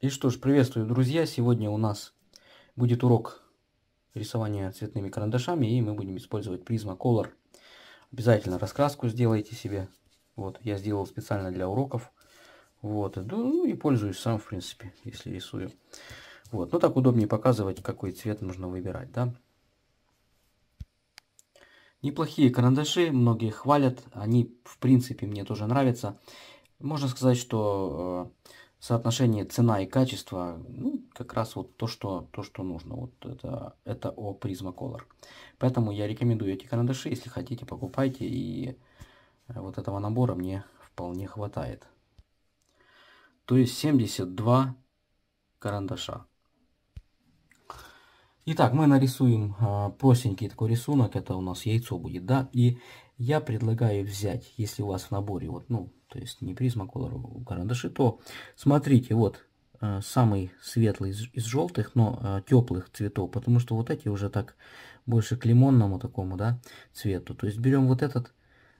И что ж, приветствую, друзья! Сегодня у нас будет урок рисования цветными карандашами, и мы будем использовать Prismacolor. Обязательно раскраску сделайте себе. Вот, я сделал специально для уроков. Вот, ну и пользуюсь сам, в принципе, если рисую. Вот, ну так удобнее показывать, какой цвет нужно выбирать, да. Неплохие карандаши, многие хвалят, они, в принципе, мне тоже нравятся. Можно сказать, что соотношение цена и качество, ну, как раз вот то, что нужно. Вот это о Prismacolor. Поэтому я рекомендую эти карандаши. Если хотите, покупайте. И вот этого набора мне вполне хватает. То есть 72 карандаша. Итак, мы нарисуем простенький такой рисунок. Это у нас яйцо будет, да. И я предлагаю взять, если у вас в наборе вот, ну, то есть не Prismacolor, карандаши, то смотрите, вот самый светлый из желтых, но теплых цветов, потому что вот эти уже так больше к лимонному такому, да, цвету. То есть берем вот этот,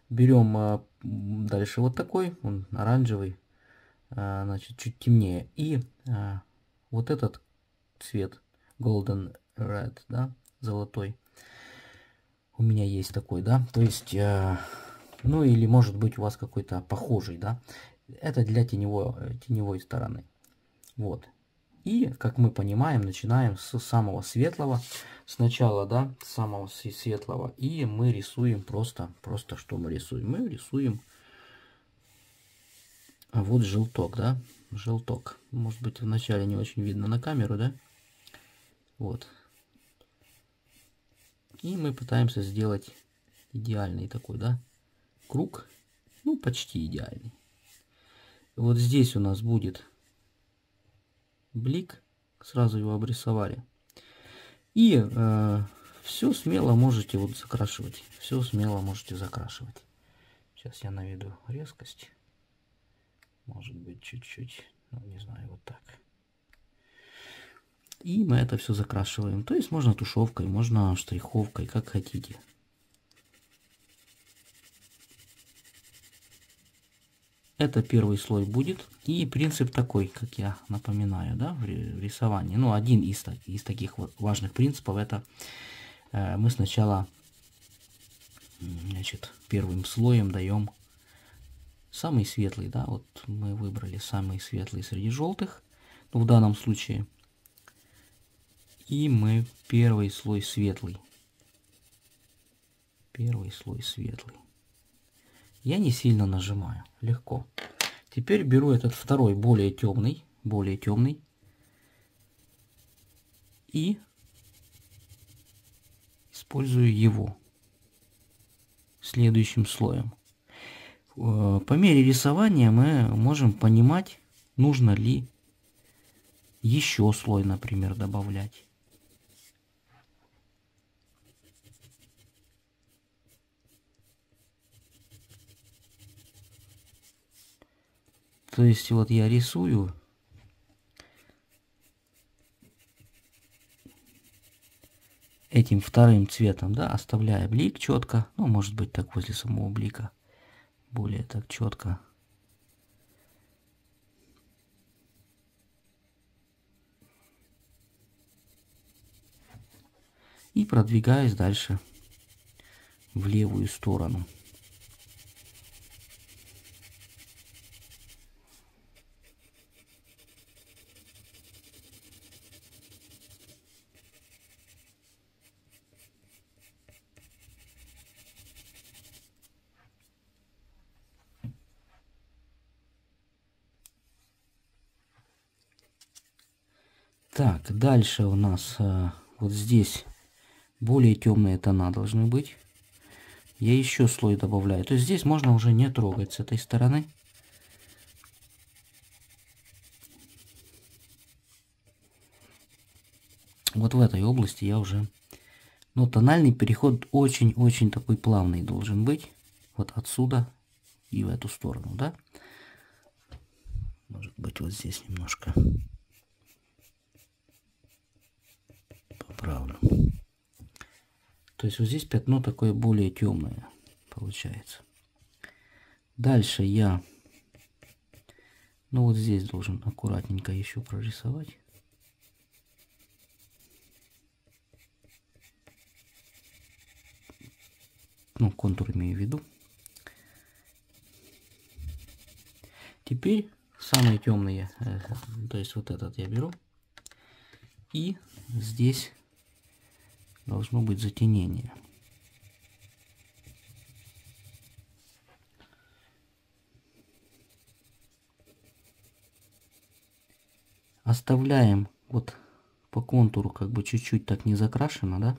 берем дальше вот такой, он оранжевый, значит, чуть темнее. И вот этот цвет, Golden Red, да, золотой. У меня есть такой, да, то есть... Ну или может быть у вас какой-то похожий, да. Это для теневой стороны. Вот. И, как мы понимаем, начинаем с самого светлого. Сначала, да, с самого светлого. И мы рисуем просто что мы рисуем? Мы рисуем вот желток, да. Желток. Может быть, вначале не очень видно на камеру, да. Вот. И мы пытаемся сделать идеальный такой, да, круг, ну почти идеальный. Вот здесь у нас будет блик, сразу его обрисовали. И все смело можете вот закрашивать, все смело можете закрашивать. Сейчас я наведу резкость, может быть чуть-чуть, ну, не знаю, вот так. И мы это все закрашиваем, то есть можно тушевкой, можно штриховкой, как хотите. Это первый слой будет. И принцип такой, как я напоминаю, да, в рисовании. Ну, один из таких вот важных принципов, это мы сначала, значит, первым слоем даем самый светлый, да, вот мы выбрали самый светлый среди желтых, ну, в данном случае. И мы первый слой светлый. Первый слой светлый. Я не сильно нажимаю, легко. Теперь беру этот второй, более темный, и использую его следующим слоем. По мере рисования мы можем понимать, нужно ли еще слой, например, добавлять. То есть вот я рисую, этим вторым цветом, да, оставляя блик четко, ну, может быть, так возле самого блика, более так четко. И продвигаюсь дальше в левую сторону. Так, дальше у нас вот здесь более темные тона должны быть. Я еще слой добавляю. То есть здесь можно уже не трогать с этой стороны. Вот в этой области я уже... Но тональный переход очень-очень такой плавный должен быть. Вот отсюда и в эту сторону, да? Может быть, вот здесь немножко... Правда. То есть вот здесь пятно такое более темное получается. Дальше я Ну вот здесь должен аккуратненько еще прорисовать. Ну, контур имею в виду. Теперь самые темные, то есть вот этот я беру. И здесь должно быть затенение. Оставляем вот по контуру как бы чуть-чуть так не закрашено, да?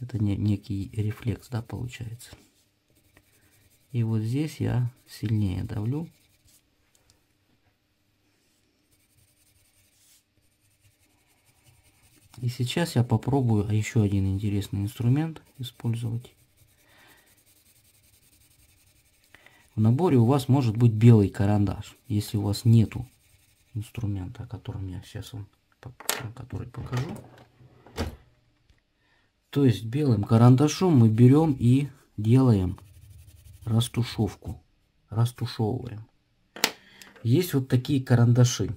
Это некий рефлекс, да, получается. И вот здесь я сильнее давлю. И сейчас я попробую еще один интересный инструмент использовать. В наборе у вас может быть белый карандаш, если у вас нету инструмента, о котором я сейчас вам покажу. То есть белым карандашом мы берем и делаем растушевку, растушевываем. Есть вот такие карандаши.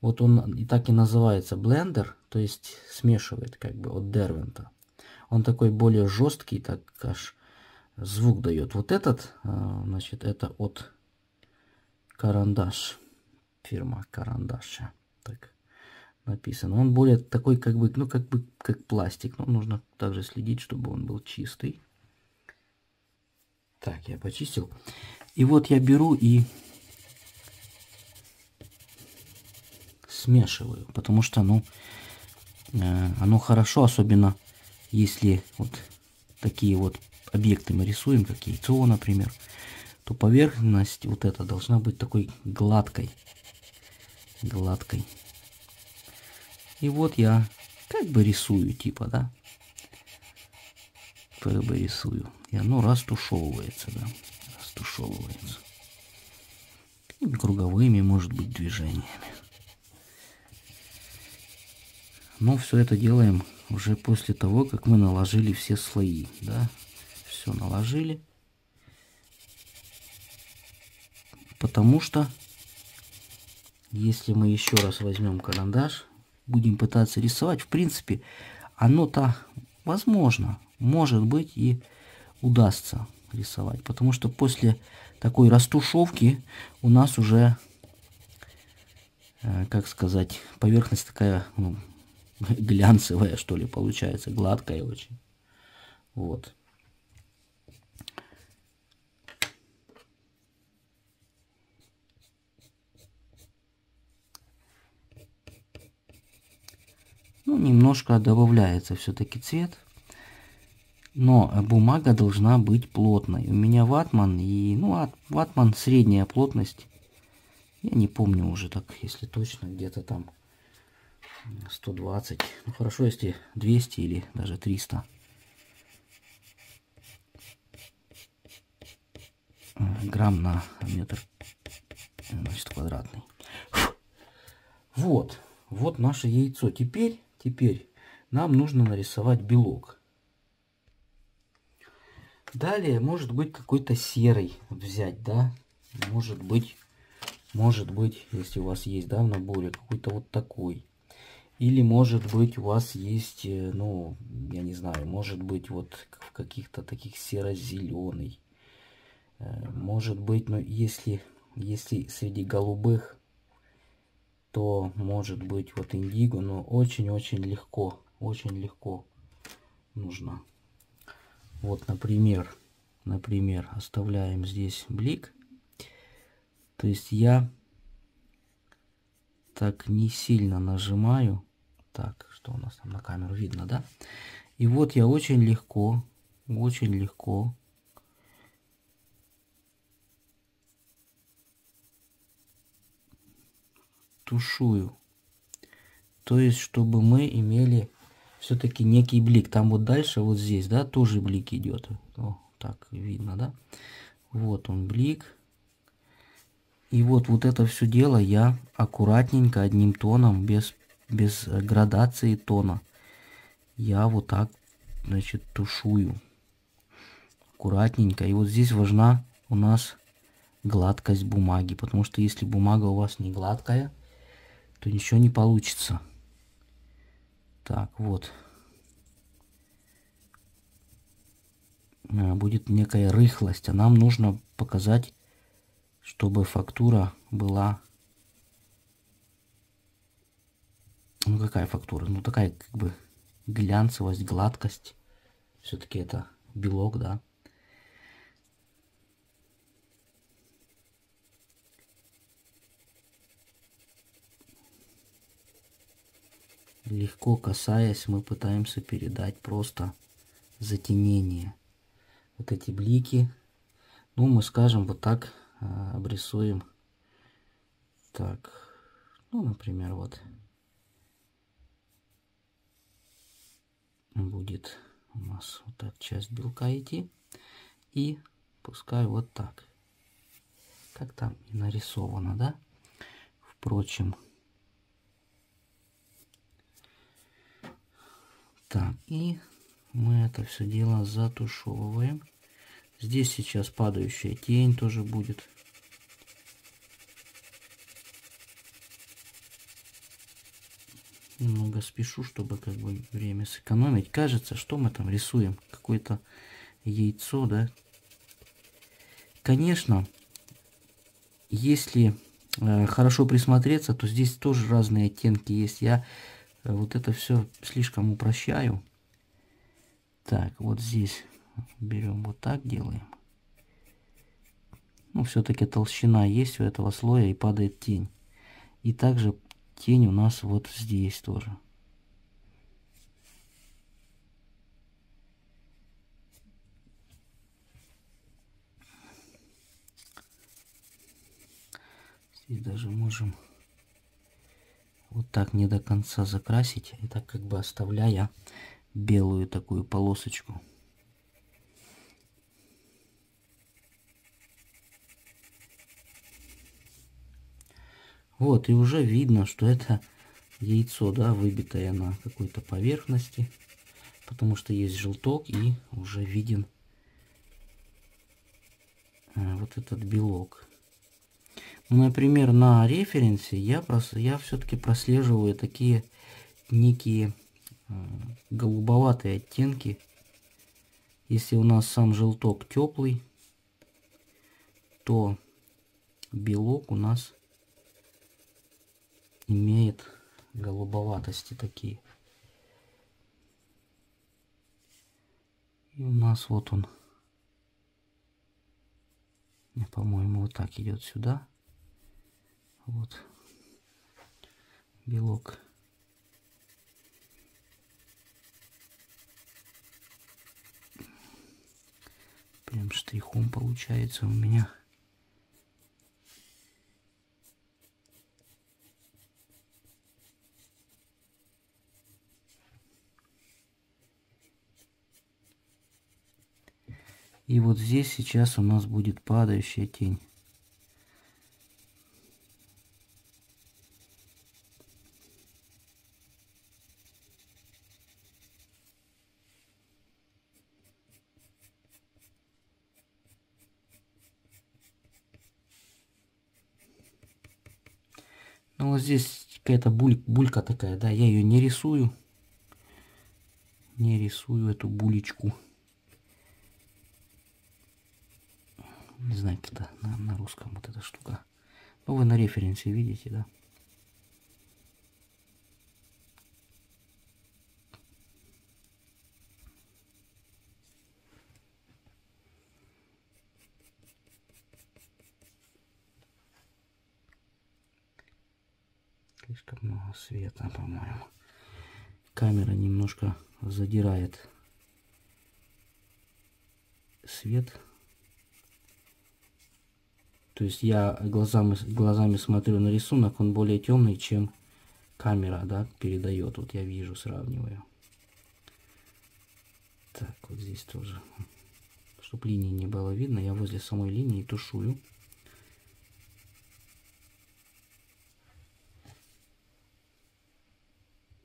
Вот он и так и называется блендер, то есть смешивает как бы от Дервента. Он такой более жесткий, так аж звук дает. Вот этот, значит, это от карандаш, фирма карандаша, так написано. Он более такой как бы, ну как бы как пластик, но нужно также следить, чтобы он был чистый. Так, я почистил. И вот я беру и смешиваю, потому что, ну, оно хорошо, особенно если вот такие вот объекты мы рисуем, как яйцо, например, то поверхность вот эта должна быть такой гладкой, гладкой. И вот я как бы рисую, типа, да, как бы рисую, и оно растушевывается, да, растушевывается. И круговыми, может быть, движениями. Но все это делаем уже после того, как мы наложили все слои, да, все наложили, потому что если мы еще раз возьмем карандаш, будем пытаться рисовать, в принципе, оно-то возможно, может быть, и удастся рисовать, потому что после такой растушевки у нас уже, как сказать, поверхность такая, ну, глянцевая, что ли, получается, гладкая очень. Вот. Ну, немножко добавляется все-таки цвет, но бумага должна быть плотной. У меня ватман, и, ну, ватман средняя плотность, я не помню уже так, если точно, где-то там 120, ну хорошо, если 200 или даже 300 грамм на метр, значит, квадратный. Вот, вот наше яйцо. Теперь нам нужно нарисовать белок. Далее, может быть, какой-то серый взять, да, может быть, если у вас есть, да, в наборе какой-то вот такой. Или, может быть, у вас есть, ну, я не знаю, может быть, вот в каких-то таких серо-зеленый. Может быть, ну, если среди голубых, то, может быть, вот индиго, но очень легко нужно. Вот, например, оставляем здесь блик. То есть я так не сильно нажимаю. Так, что у нас там на камеру видно, да? И вот я очень легко тушую. То есть, чтобы мы имели все-таки некий блик. Там вот дальше, вот здесь, да, тоже блик идет. О, так видно, да? Вот он, блик. И вот это все дело я аккуратненько, одним тоном, без градации тона, я вот так, значит, тушую. Аккуратненько. И вот здесь важна у нас гладкость бумаги, потому что если бумага у вас не гладкая, то ничего не получится. Так, вот. Будет некая рыхлость, а нам нужно показать, чтобы фактура была... Ну, какая фактура? Ну, такая, как бы, глянцевость, гладкость. Все-таки это белок, да. Легко касаясь, мы пытаемся передать просто затенение. Вот эти блики. Ну, мы, скажем, вот так обрисуем. Так. Ну, например, вот. Будет у нас вот так часть белка идти. И пускай вот так. Как там и нарисовано, да? Впрочем. Так, и мы это все дело затушевываем. Здесь сейчас падающая тень тоже будет. Немного спешу, чтобы как бы время сэкономить. Кажется, что мы там рисуем? Какое-то яйцо, да? Конечно, если хорошо присмотреться, то здесь тоже разные оттенки есть. Я вот это все слишком упрощаю. Так, вот здесь берем вот так, делаем. Ну, все-таки толщина есть у этого слоя и падает тень. И также тень у нас вот здесь тоже. Здесь даже можем... Вот так не до конца закрасить, и так как бы оставляя белую такую полосочку. Вот, и уже видно, что это яйцо, да, выбитое на какой-то поверхности, потому что есть желток, и уже виден вот этот белок. Например, на референсе я все-таки прослеживаю такие некие голубоватые оттенки. Если у нас сам желток теплый, то белок у нас имеет голубоватости такие. И у нас вот он, по-моему, вот так идет сюда. Вот белок. Прям штрихом получается у меня. И вот здесь сейчас у нас будет падающая тень. Ну, вот здесь какая-то булька такая, да, я ее не рисую. Не рисую эту булечку. Не знаю, когда на русском вот эта штука. Ну, вы на референсе видите, да. Слишком много света, по-моему. Камера немножко задирает свет. То есть я глазами смотрю на рисунок, он более темный, чем камера, да, передает. Вот я вижу, сравниваю. Так, вот здесь тоже. Чтобы линии не было видно, я возле самой линии тушую.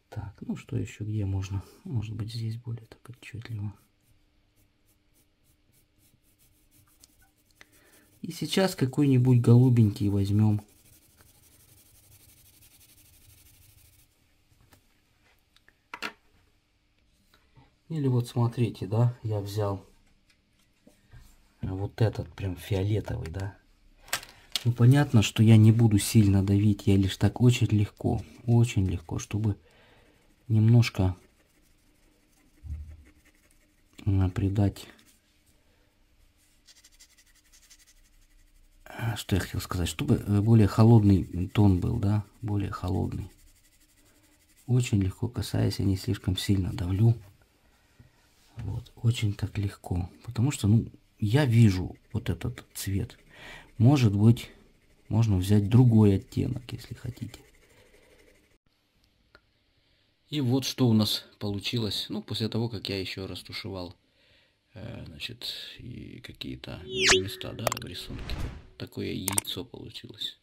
Так, ну что еще, где можно? Может быть, здесь более так отчетливо. И сейчас какой-нибудь голубенький возьмем. Или вот смотрите, да, я взял вот этот прям фиолетовый, да. Ну, понятно, что я не буду сильно давить, я лишь так очень легко, чтобы немножко придать... Что я хотел сказать, чтобы более холодный тон был, да, более холодный. Очень легко касаясь, я не слишком сильно давлю. Вот, очень так легко, потому что, ну, я вижу вот этот цвет. Может быть, можно взять другой оттенок, если хотите. И вот что у нас получилось, ну, после того, как я еще растушевал, значит, и какие-то места, да, в рисунке. Такое яйцо получилось.